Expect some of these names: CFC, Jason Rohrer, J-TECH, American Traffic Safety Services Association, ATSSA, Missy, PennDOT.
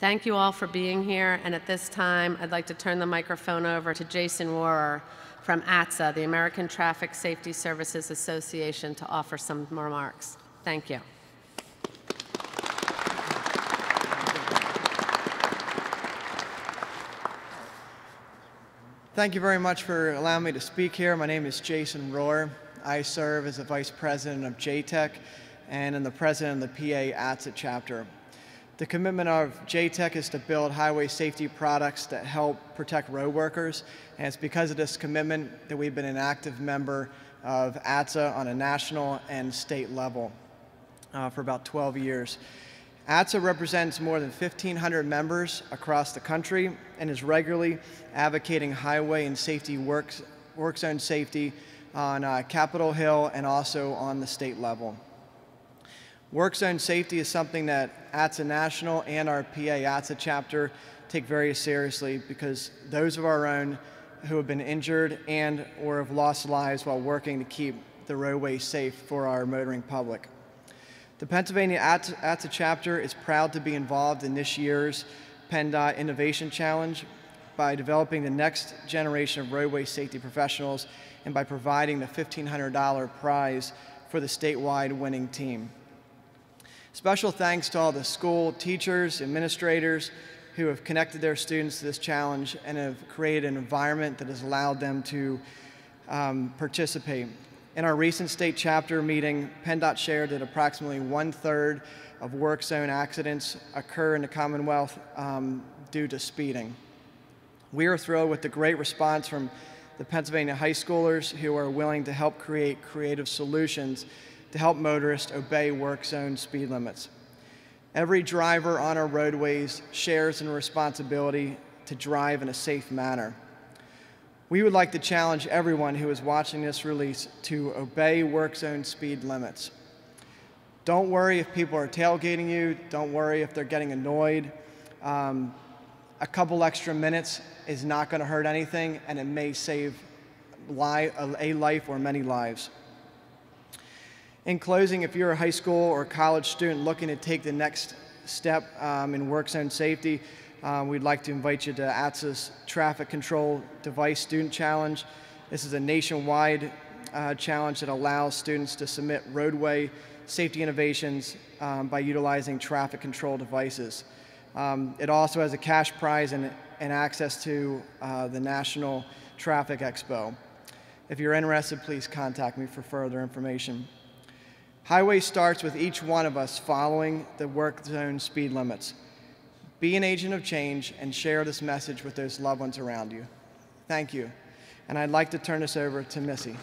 Thank you all for being here, and at this time, I'd like to turn the microphone over to Jason Rohrer from ATSSA, the American Traffic Safety Services Association, to offer some remarks. Thank you. Thank you very much for allowing me to speak here. My name is Jason Rohrer. I serve as the Vice President of J-TECH and am the President of the PA ATSSA chapter. The commitment of J-TECH is to build highway safety products that help protect road workers, and it's because of this commitment that we've been an active member of ATSSA on a national and state level for about 12 years. ATSSA represents more than 1,500 members across the country and is regularly advocating highway and safety work zone safety on Capitol Hill and also on the state level. Work zone safety is something that ATSSA National and our PA ATSSA chapter take very seriously, because those of our own who have been injured and or have lost lives while working to keep the roadway safe for our motoring public. The Pennsylvania ATSSA chapter is proud to be involved in this year's PennDOT Innovation Challenge by developing the next generation of roadway safety professionals and by providing the $1,500 prize for the statewide winning team. Special thanks to all the school teachers, administrators who have connected their students to this challenge and have created an environment that has allowed them to participate. In our recent state chapter meeting, PennDOT shared that approximately 1/3 of work zone accidents occur in the Commonwealth due to speeding. We are thrilled with the great response from the Pennsylvania high schoolers who are willing to help create creative solutions to help motorists obey work zone speed limits. Every driver on our roadways shares in the responsibility to drive in a safe manner. We would like to challenge everyone who is watching this release to obey work zone speed limits. Don't worry if people are tailgating you. Don't worry if they're getting annoyed. A couple extra minutes is not going to hurt anything, and it may save a life or many lives. In closing, if you're a high school or college student looking to take the next step in work zone safety, we'd like to invite you to ATSSA's Traffic Control Device Student Challenge. This is a nationwide challenge that allows students to submit roadway safety innovations by utilizing traffic control devices. It also has a cash prize and access to the National Traffic Expo. If you're interested, please contact me for further information. Highway starts with each one of us following the work zone speed limits. Be an agent of change and share this message with those loved ones around you. Thank you. And I'd like to turn this over to Missy.